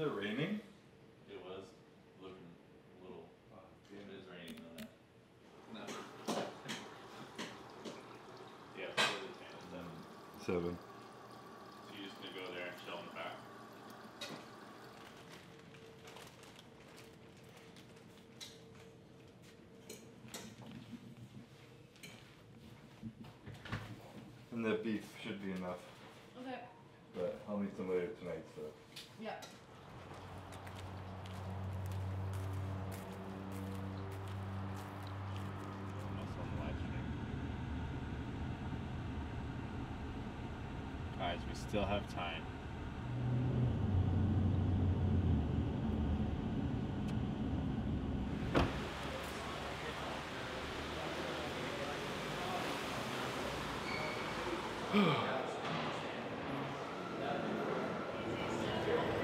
Is it raining? It was looking a little. Oh, yeah. It is raining though. No. Yeah, it's really tan at 7. 7. So you're just going to go there and chill in the back. And that beef should be enough. Okay. But I'll need some later tonight, so. Yeah. Guys, we still have time.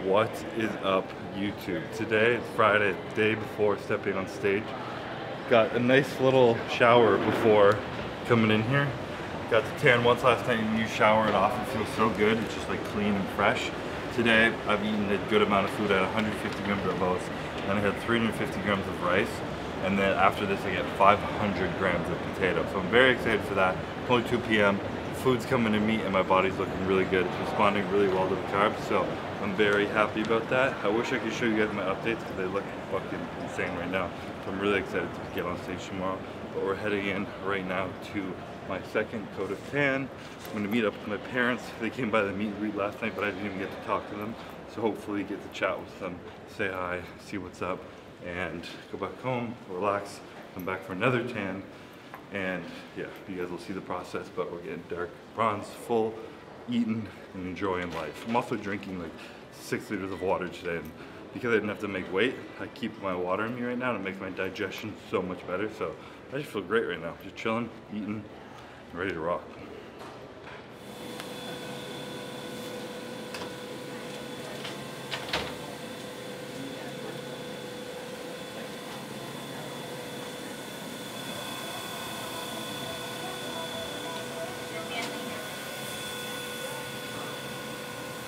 What is up, YouTube? Today is Friday, day before stepping on stage. Got a nice little shower before coming in here. Got the tan once last night and you shower it off. It feels so good. It's just like clean and fresh. Today, I've eaten a good amount of food. I had 150 grams of oats, then I had 350 grams of rice, and then after this I get 500 grams of potato. So I'm very excited for that. It's only 2 p.m. Food's coming to me and my body's looking really good. It's responding really well to the carbs, so I'm very happy about that. I wish I could show you guys my updates because they look fucking insane right now. So I'm really excited to get on stage tomorrow. But we're heading in right now to my second coat of tan. I'm gonna meet up with my parents. They came by the meet and greet last night, but I didn't even get to talk to them. So hopefully get to chat with them, say hi, see what's up, and go back home, relax, come back for another tan. And yeah, you guys will see the process, but we're getting dark bronze, full, eating, and enjoying life. I'm also drinking like 6 liters of water today, and because I didn't have to make weight, I keep my water in me right now to make my digestion so much better. So I just feel great right now, just chilling, eating, and ready to rock.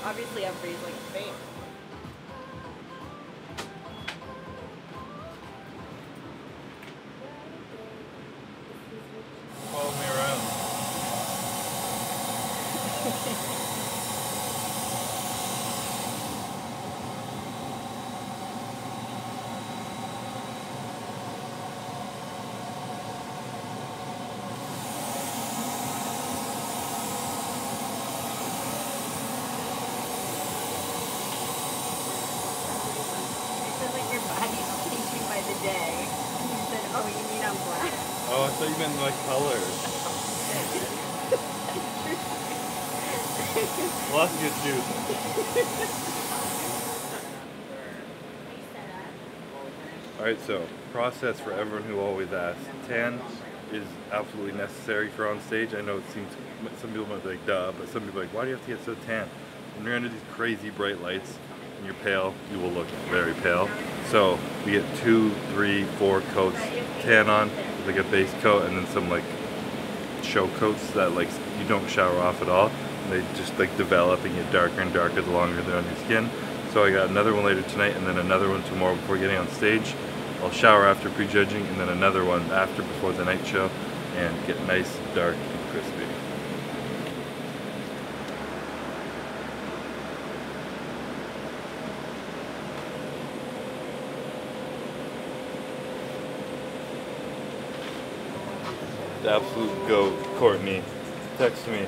Obviously, everybody's like the same. Follow me around. Oh, I thought you meant my colors. Lost your juice. Alright, so process for everyone who always asks. Tan is absolutely necessary for on stage. I know it seems, some people might be like, duh, but some people are like, why do you have to get so tan? When you're under these crazy bright lights and you're pale, you will look very pale. So we get 2, 3, 4 coats tan on, like a base coat, and then some like show coats that like you don't shower off at all. And they just like develop and get darker and darker the longer they're on your skin. So I got another one later tonight, and then another one tomorrow before getting on stage. I'll shower after pre-judging, and then another one after before the night show, and get nice, dark, and crispy. Absolute go, Courtney. Text me.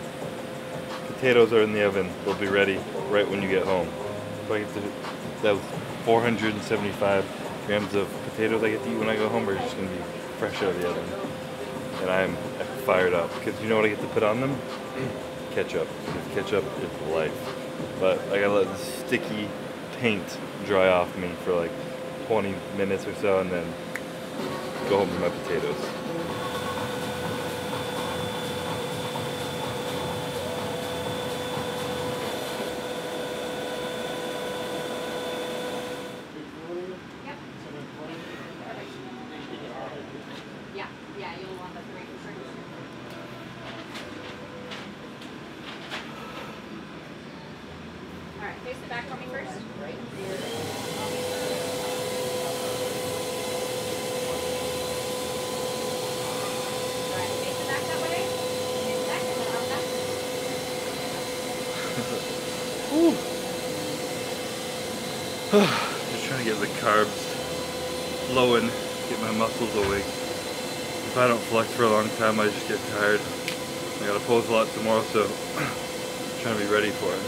Potatoes are in the oven. They'll be ready right when you get home. So I get to, that was 475 grams of potatoes I get to eat when I go home, are just gonna be fresh out of the oven. And I'm fired up because you know what I get to put on them? Ketchup. Because ketchup is life. But I gotta let the sticky paint dry off me for like 20 minutes or so, and then go home with my potatoes. All right, face the back for me first. Just trying to get the carbs low and get my muscles awake. If I don't flex for a long time, I just get tired. I gotta pose a lot tomorrow, so I'm trying to be ready for it.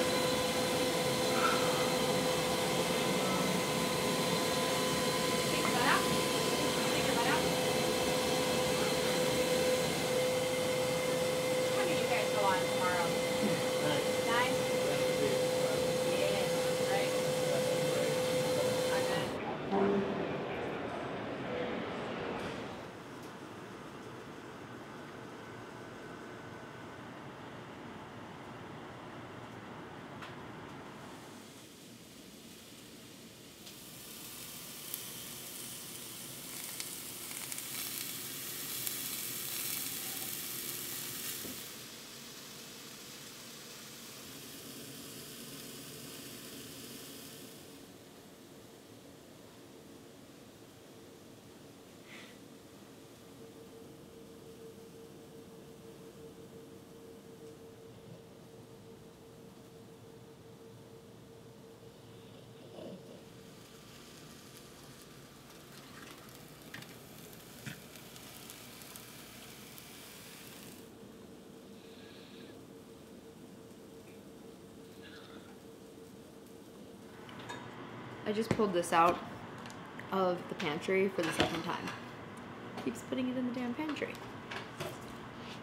I just pulled this out of the pantry for the second time. Keeps putting it in the damn pantry.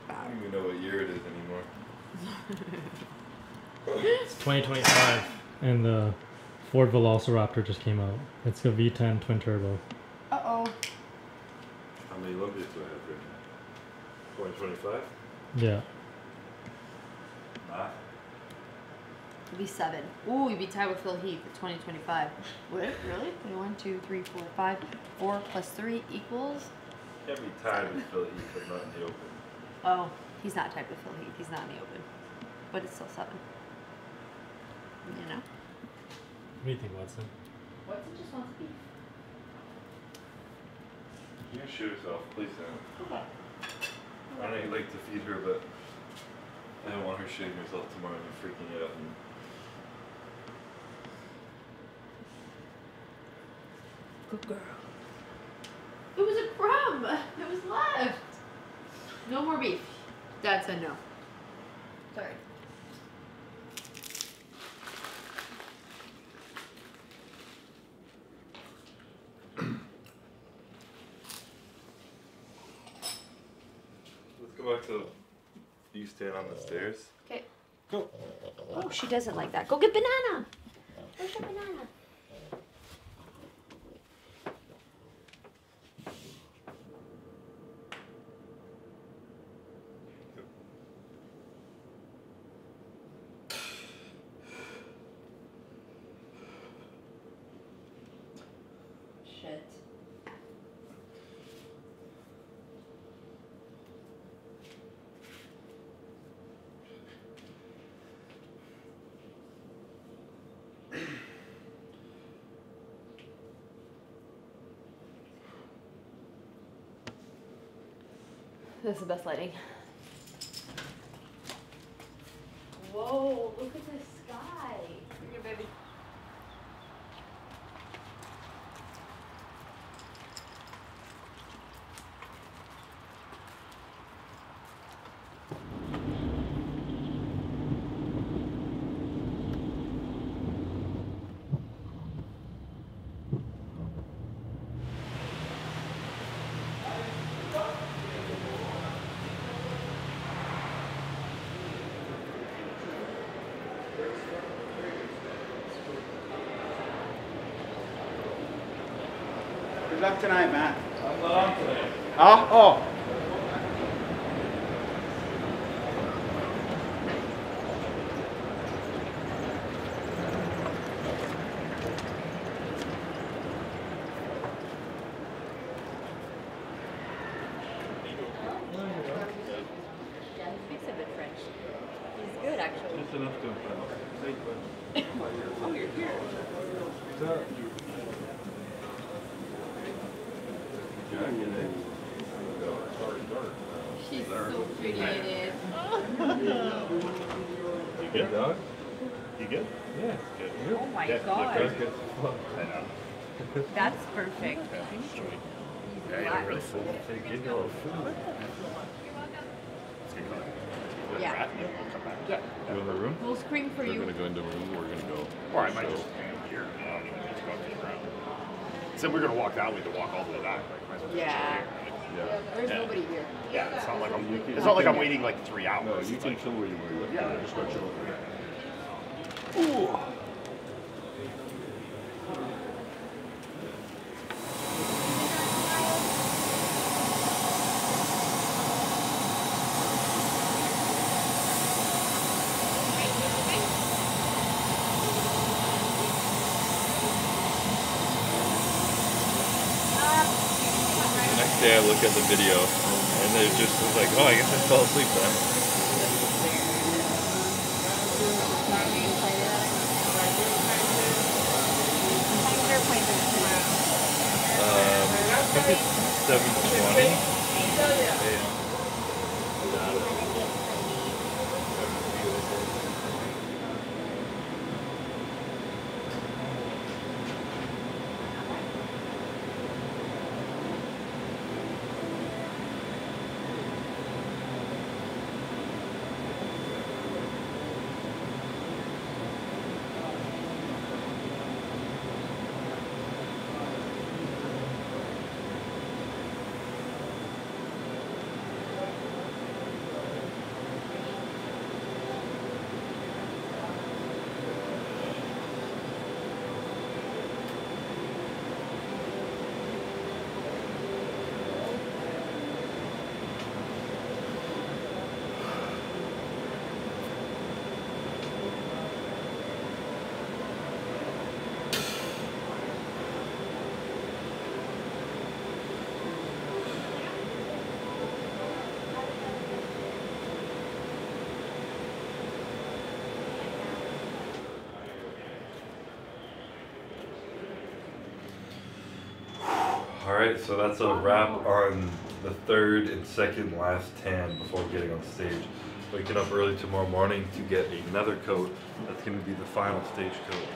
Wow. I don't even know what year it is anymore. It's 2025, and the Ford Velociraptor just came out. It's a V10 twin turbo. Uh-oh. How many Olympics do I have here? 2025? Yeah. Nah. V7. Ooh, you'd be tied with Phil Heath for 2025. Would it? Really? 1, 2, 3, 4, 5. 4 plus 3 equals? Can't be tied with Phil Heath, but not in the open. Oh, he's not tied with Phil Heath. He's not in the open. But it's still 7. You know? What do you think, Watson? Watson just wants beef. You can shoot yourself. Please don't. Okay. I know you like to feed her, but I don't want her shooting herself tomorrow and freaking out. And good girl. It was a crumb that was left. No more beef. Dad said no. Sorry. Let's go back to you stand on the stairs. Okay. Go. Oh, she doesn't like that. Go get banana. Go get banana. That's the best lighting. Whoa, look at the sky. Here, baby. Good luck tonight, man. I'm not on today. Huh? Oh. It's enough to Oh, you're here. What's up? She's so pretty. You good, dog? You good? Yeah. Good. Oh my God. I know. That's perfect. Yeah, you're really full. Give you a little food. It's good color. Yeah. We'll come back. Yeah. You in the room? We'll scream for you. We're gonna go into a room. We're gonna go. Or I might just hang here. I don't even need to go up to the ground. So we're gonna walk that way to walk all the way back. Like, yeah. Yeah. There's nobody here. Yeah. It's not like I'm. It's not like I'm waiting like 3 hours. No, you can chill where you were. Yeah. Just go chill over here. Ooh. I look at the video and it just was like, oh, I guess I fell asleep then. I think it's 7:20. Alright, so that's a wrap on the third and second last tan before getting on stage. Waking up early tomorrow morning to get another coat. That's going to be the final stage coat.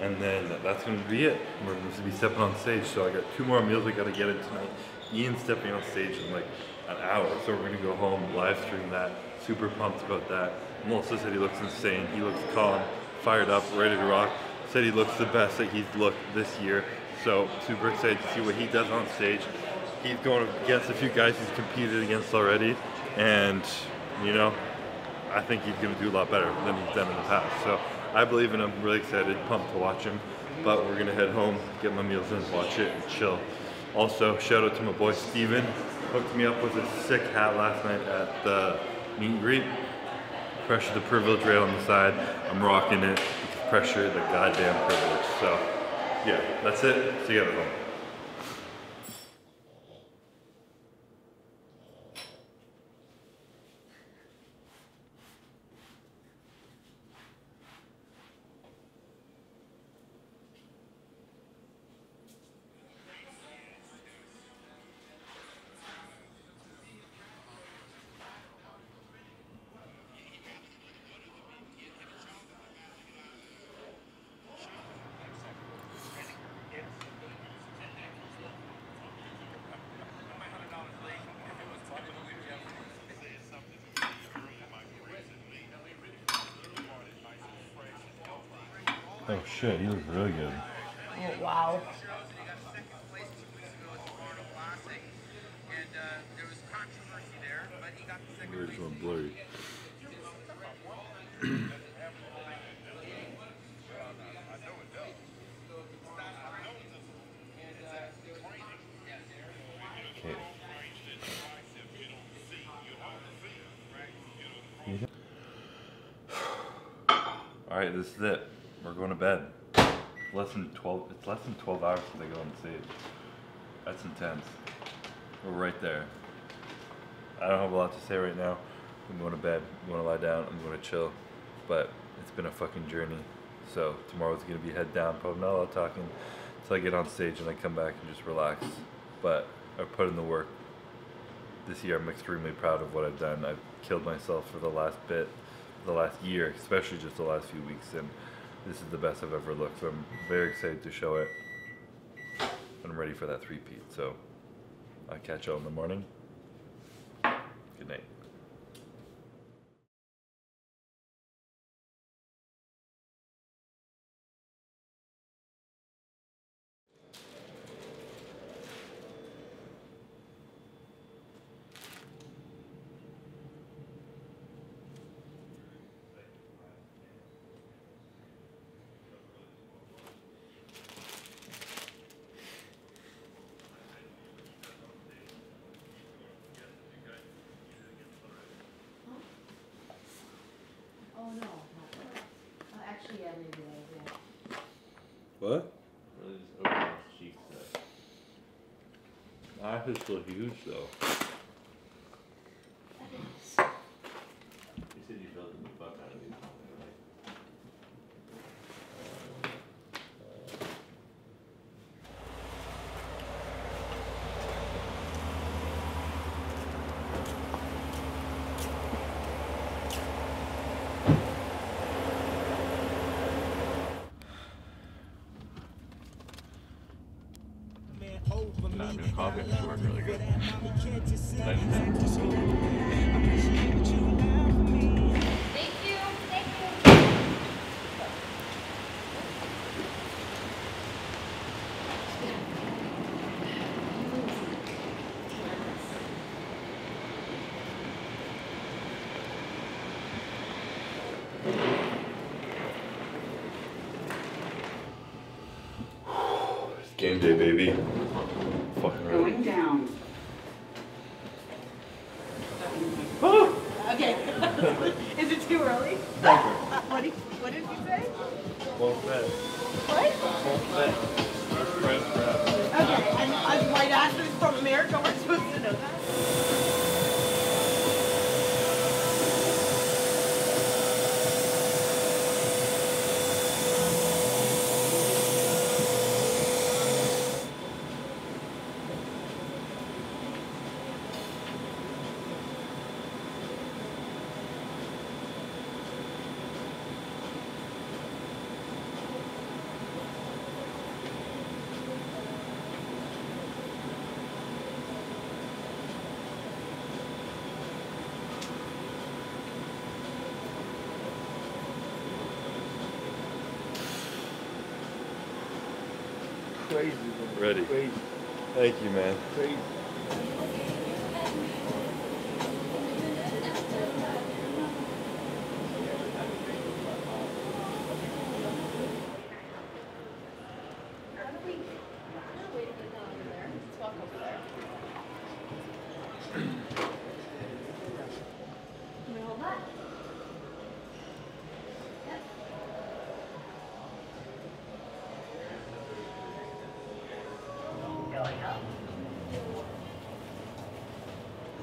And then that's going to be it. We're going to be stepping on stage, so I got 2 more meals I got to get in tonight. Ian's stepping on stage in like an hour, so we're going to go home, live stream that. Super pumped about that. Melissa said he looks insane. He looks calm, fired up, ready to rock. Said he looks the best that he's looked this year. So super excited to see what he does on stage. He's going against a few guys he's competed against already. And, you know, I think he's going to do a lot better than he's done in the past. So I believe in him. I'm really excited, pumped to watch him. But we're going to head home, get my meals in, watch it, and chill. Also, shout out to my boy Steven. Hooked me up with a sick hat last night at the meet and greet. Pressure the privilege right on the side. I'm rocking it. Pressure the goddamn privilege. So yeah, that's it. See you guys at home. Oh shit, he looks really good. Oh, wow. Here's one blurry. Okay. Alright, this is it. We're going to bed. It's less than 12 hours till they go on stage. That's intense. We're right there. I don't have a lot to say right now. I'm going to bed, I'm going to lie down, I'm going to chill. But it's been a fucking journey. So tomorrow's going to be head down, probably not a lot of talking until I get on stage and I come back and just relax. But I've put in the work. This year I'm extremely proud of what I've done. I've killed myself for the last bit, the last year, especially just the last few weeks, and this is the best I've ever looked, so I'm very excited to show it. I'm ready for that three-peat, so I'll catch y'all in the morning. Good night. What? Really just open his cheeks up. My eyes are still huge though. You said you built the fuck out of these, coffee actually worked really good. Thank you. Thank you. It's game day, baby. Going down. Oh. Okay. Is it too early? What did you say? Bumstead. What? Bumstead. Okay, and I'm white asses from America. We're supposed to know that. Crazy, man. Ready. Crazy. Thank you, man. Crazy.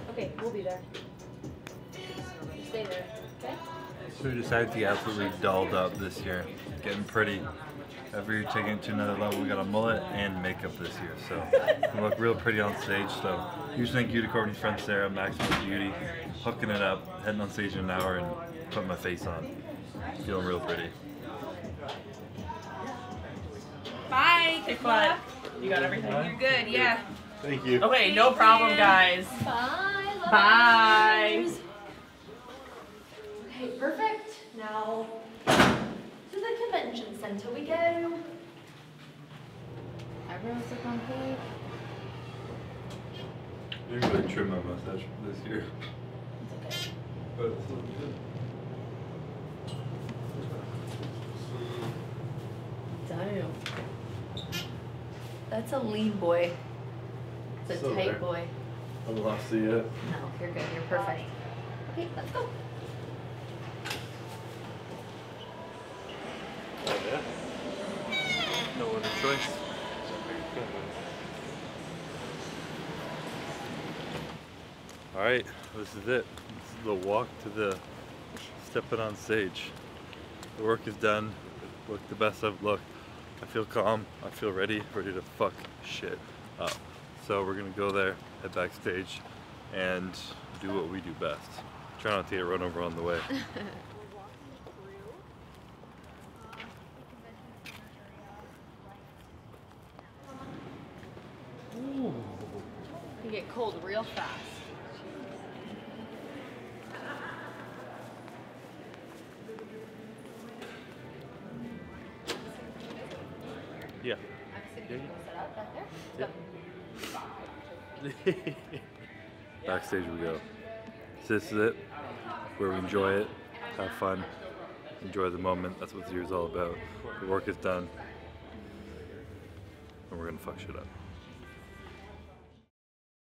Okay, we'll be there. Stay there, okay? So we decided to get absolutely dolled up this year. Getting pretty. Every year taking it to another level. We got a mullet and makeup this year, so we look real pretty on stage. So huge thank you to Courtney's friend Sarah, Maximum Beauty, hooking it up, heading on stage in an hour and putting my face on. Feeling real pretty. Bye, kick butt. You got everything? You're good, yeah. Thank you. Okay, no problem, guys. Bye. Bye. Okay, perfect. Now to the convention center we go. Eyebrows look on peak. You can really trim my mustache this year. It's okay. But it's looking good. Damn. That's a lean boy. It's a so tight boy. I don't want to see it. No, you're good. You're perfect. Okay, let's go. Oh, yeah. No other choice. All right, this is it. This is the walk to the stepping on stage. The work is done. Looked the best I've looked. I feel calm. I feel ready to fuck shit up. So we're gonna go there, head backstage, and do what we do best. Try not to get run over on the way. You get cold real fast. Yeah. Backstage we go. So this is it, where we enjoy it, have fun, enjoy the moment. That's what this year's all about. The work is done, and we're gonna fuck shit up.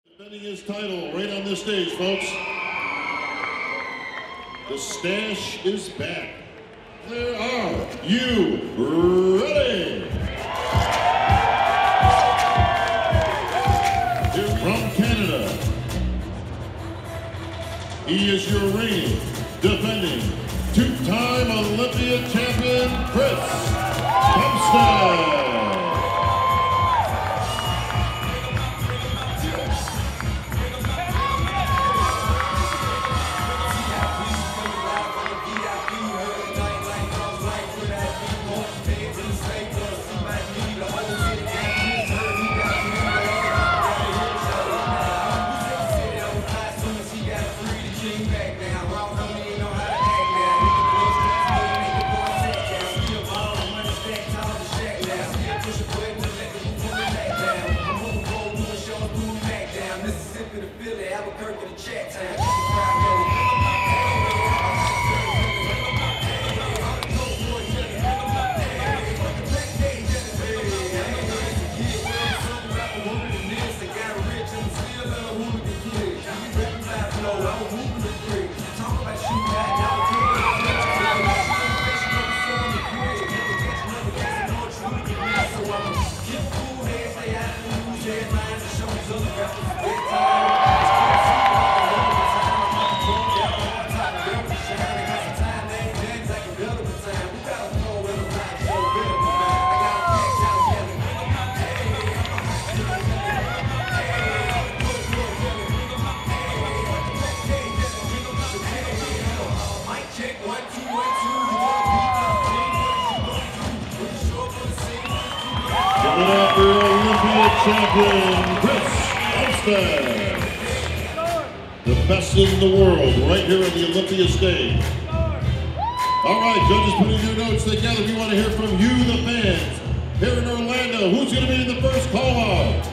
Defending his title right on this stage, folks. The stash is back. Claire, are you ready? You're from Canada. He is your reigning, defending, two-time Olympia champion, Chris Bumstead. Champion Chris Bumstead, the best in the world, right here at the Olympia stage. All right, judges, putting your notes together. We want to hear from you, the fans, here in Orlando. Who's going to be in the first call-out?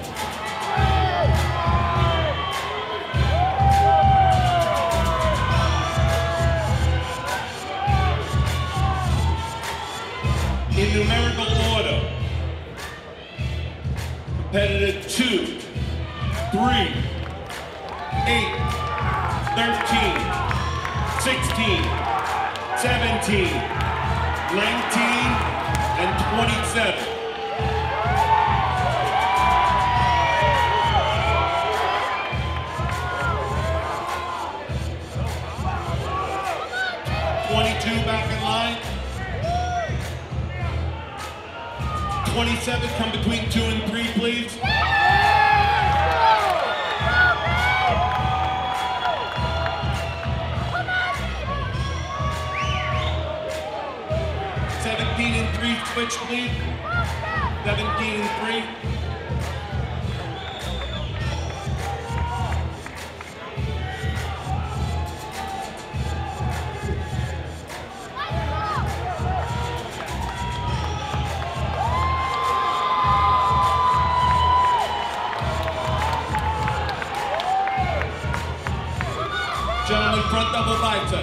In numerical order. Competitor 2, 3, 8, 13, 16, 17, 19, and 27. Seven, come between 2 and 3, please. 17 and 3, switch, please. 17 and 3. 2,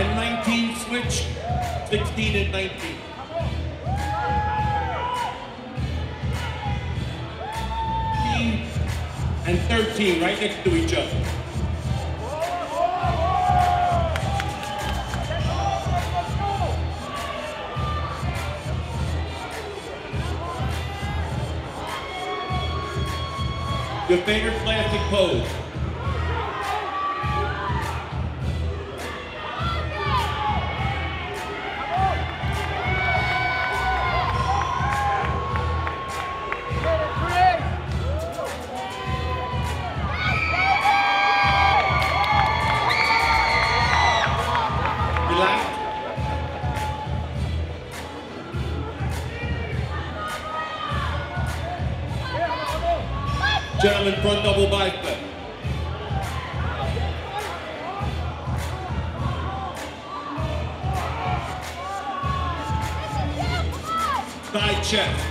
and 19 switch, 16 and 19. And 13 right next to each other. Your favorite classic pose. Gentlemen, front double bicep. Side chest.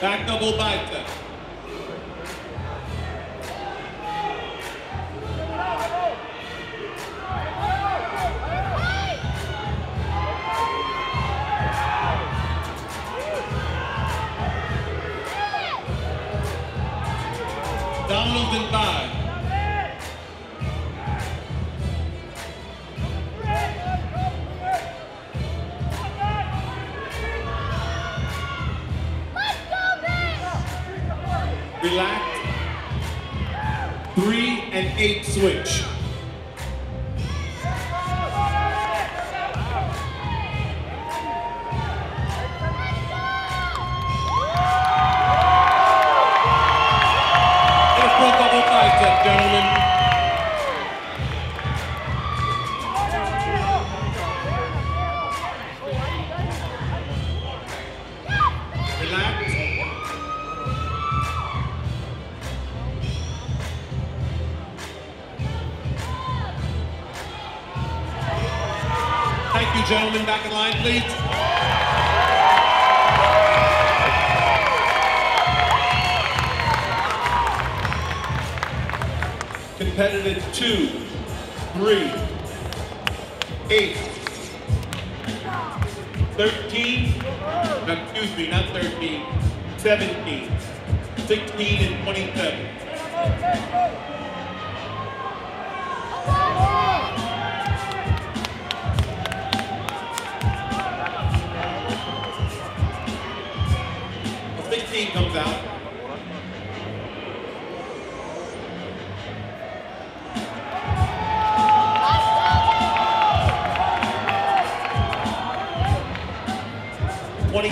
Back double bicep. Downloads and buy. Let's go, bitch! Relax. 3 and 8 switch. Gentlemen. Relax. Thank you, gentlemen. Back in line, please. Competitive 2, 3, 8, 13, excuse me, not 13, 17, 16, and 27. The 16 comes out.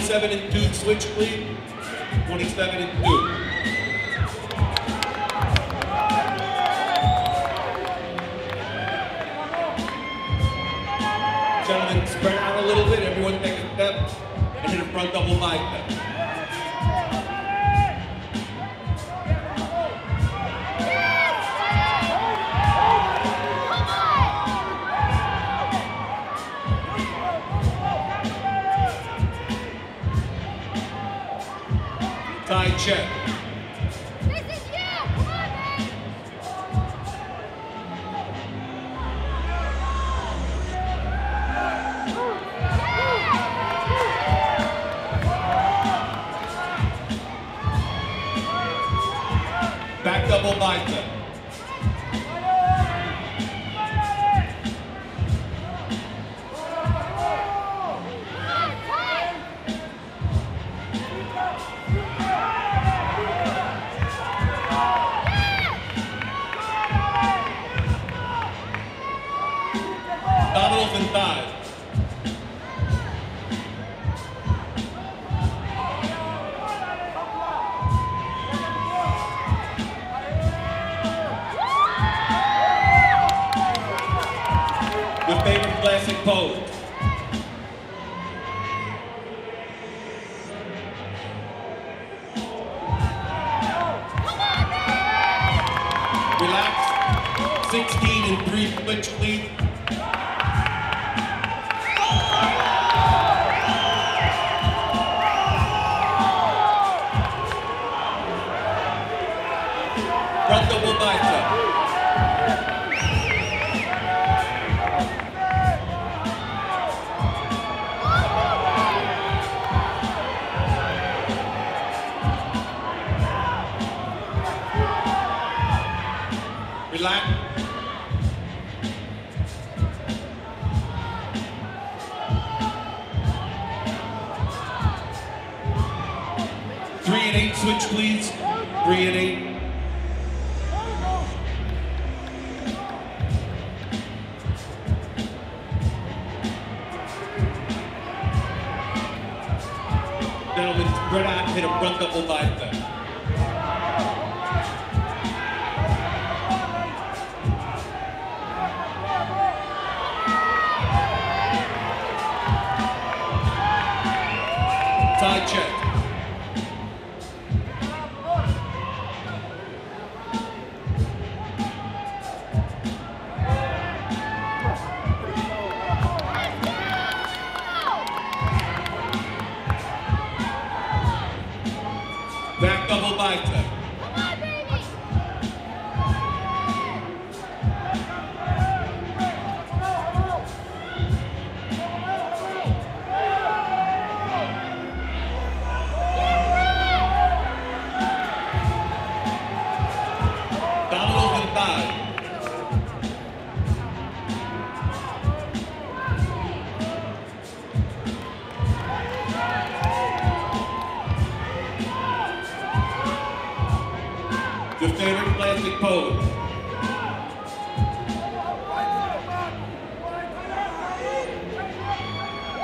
Seven and 2 switch, please. 27 and 2. Gentlemen, spread out a little bit. Everyone take a step and hit a front double bicep. Side check. This is you! Come on, man! Yeah. Back double bicep. And thighs. Your favorite classic pose. Relax. 16 and 3 switch, please. All right. 3 and 8, switch please. 3 and 8. Gentlemen, red hot, hit a front double bicep. Your favorite classic pose. Relax.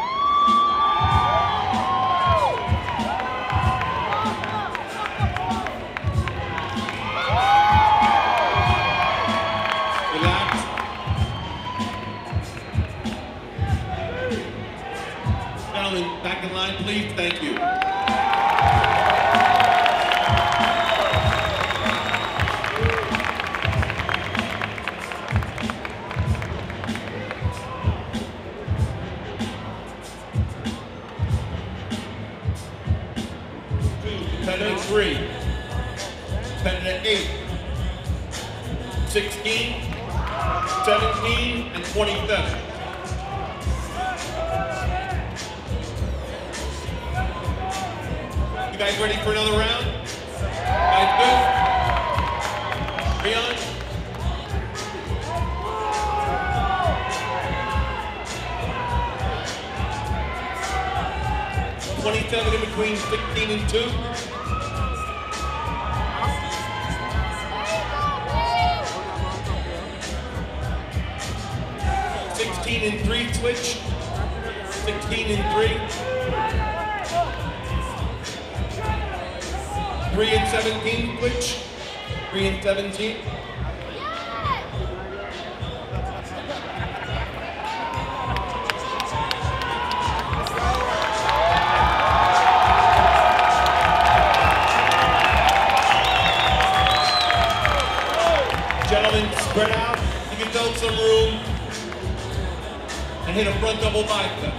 Gentlemen, back in line, please. Thank you. You guys ready for another round? Guys, good. Leon? Oh, 27 in between 16 and 2. Oh, 16 and 3 switch. 16 and 3. 3 and 17, switch. 3 and 17. Gentlemen, spread out. You can build some room and hit a front double bicep.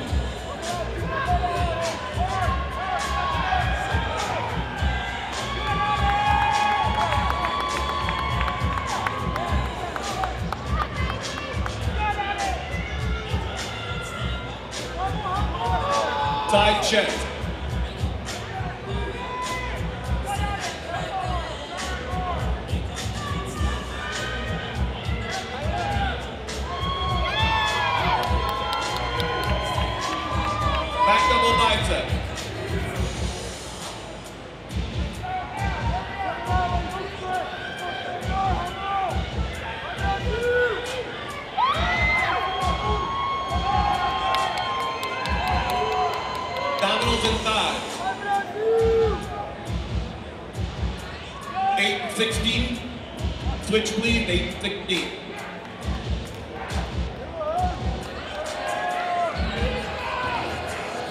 Side chest. Back double bicep. And thighs. 8 and 16. Switch please, 8 and 16.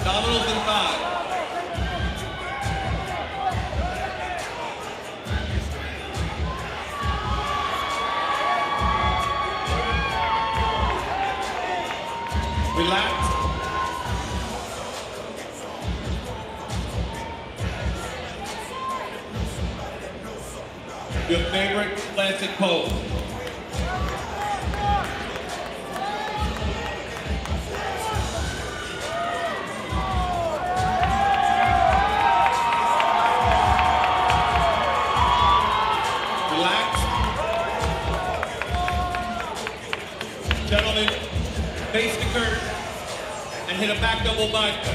Dominoes and thighs. Relax. your favorite classic pose. Relax. Gentlemen, face the curtain and hit a back double bicep.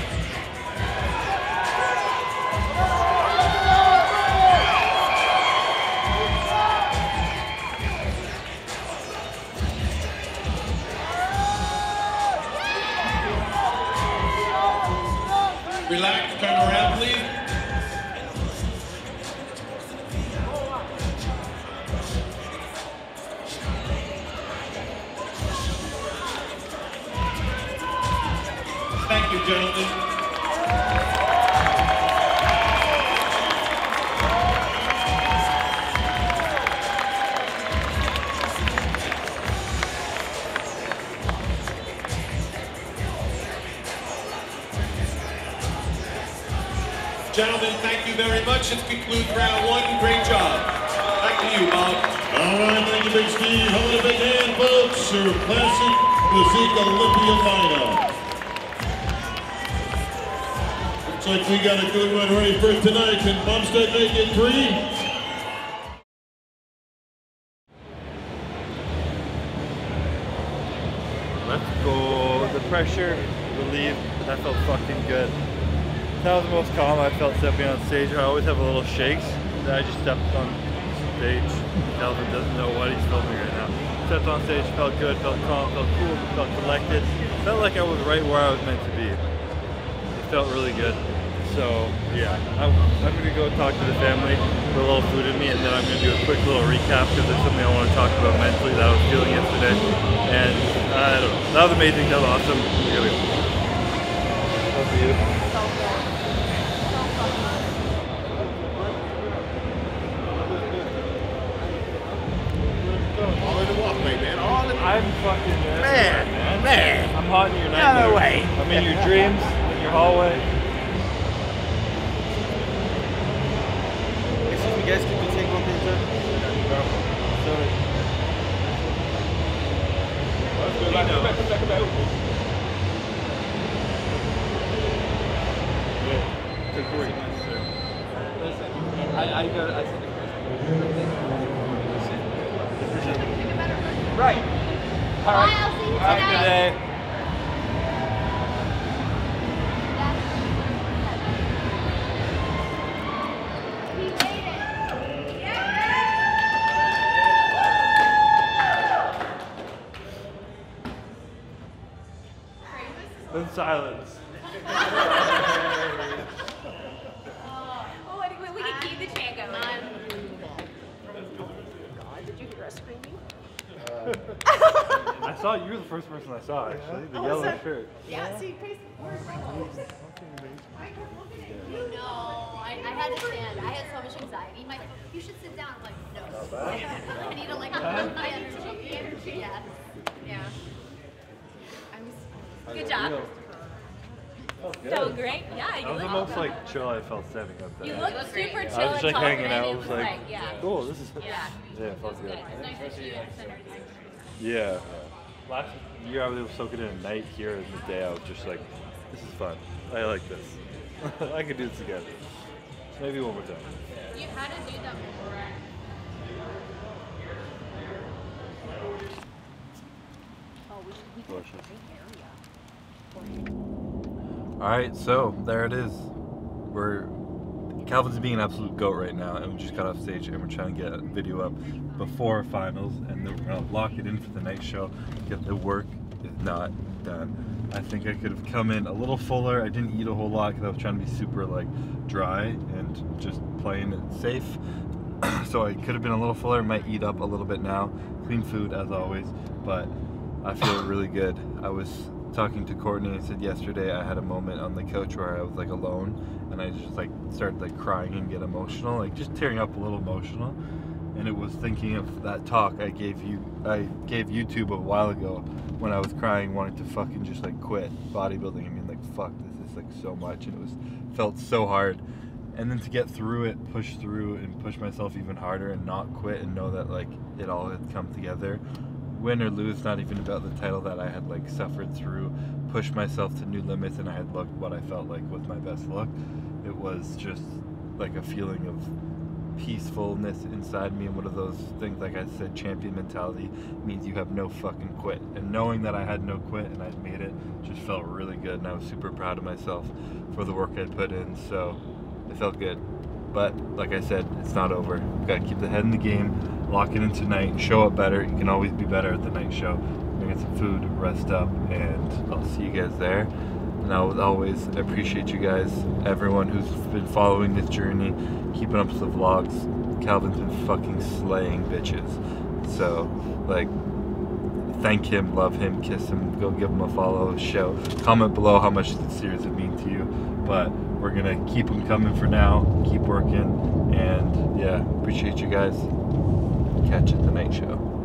Relax, turn around, please. Thank you, gentlemen. Gentlemen, thank you very much. This concludes round one. Great job. Back to you, Bob. All right, thank you, Big Steve. How about a big hand, folks? Your Classic Physique Olympia final. Looks like we got a good one ready for tonight. Can Bumstead make it three? Let's go. The pressure relieved. That felt fucking good. That was the most calm I felt stepping on stage. I always have a little shakes. I just stepped on stage. Calvin doesn't know what he's filming right now. Stepped on stage, felt good, felt calm, felt cool, felt collected. Felt like I was right where I was meant to be. It felt really good. So yeah, I'm gonna go talk to the family, put a little food in me, and then I'm gonna do a quick little recap because there's something I want to talk about mentally that I was feeling yesterday. And I don't know, that was amazing, that was awesome. Here we go. How about you? I'm fucking man. I'm haunting your nightmares. No way. I'm in your dreams, in your hallway. Excuse me, guys, could you take one picture? Sorry. Right. All right. I'll see you. Have a good day. He waited. Yeah. Then silence. Oh, we can keep the chant going. Did you hear us screaming? I saw you were the first person I saw, actually. The yellow shirt. Yeah, so you paste the word right on it. I kept looking at you. No, I had to stand. I had so much anxiety. My, you should sit down. I'm like, no. I need to, like, pump my energy. Yeah. Yeah. Good job. Oh, so great. Yeah, you look almost awesome. Like chill I felt standing up there. You look super chill. I was just like hanging out. I was like, yeah. Cool, this is yeah, it felt good. It's nice to see you at center. Yeah. Last year I was soaking in a night here, and the day I was just like, this is fun. I like this. I could do this again. Maybe one more time. You had to do that before. Oh, we can take an area. Alright, so there it is. Calvin's being an absolute goat right now, and we just got off stage and we're trying to get a video up before finals, and then we're going to lock it in for the night show because the work is not done. I think I could have come in a little fuller. I didn't eat a whole lot because I was trying to be super like dry and just playing it safe. So I could have been a little fuller, might eat up a little bit now. Clean food as always, but I feel really good. I was talking to Courtney, I said yesterday I had a moment on the couch where I was like alone, and I just like started like crying and get emotional, like just tearing up a little emotional, and it was thinking of that talk I gave YouTube a while ago when I was crying, wanted to fucking just like quit bodybuilding. I mean, like, fuck, this is like so much, and it felt so hard. And then to get through it, push through and push myself even harder and not quit and know that, like, it all had come together. Win or lose, not even about the title, that I had, like, suffered through, pushed myself to new limits, and I had looked what I felt like was my best look. It was just, like, a feeling of peacefulness inside me, and one of those things, like I said, champion mentality means you have no fucking quit. And knowing that I had no quit and I'd made it just felt really good, and I was super proud of myself for the work I'd put in, so it felt good. But like I said, it's not over. You've got to keep the head in the game, lock it in tonight, show up better. You can always be better at the night show. I'm gonna get some food, rest up, and I'll see you guys there. And I would always appreciate you guys, everyone who's been following this journey, keeping up with the vlogs. Calvin's been fucking slaying bitches. So, like, thank him, love him, kiss him, go give him a follow, show, comment below how much the series would mean to you. But we're gonna keep them coming for now, keep working, and yeah, appreciate you guys. Catch you at the night show.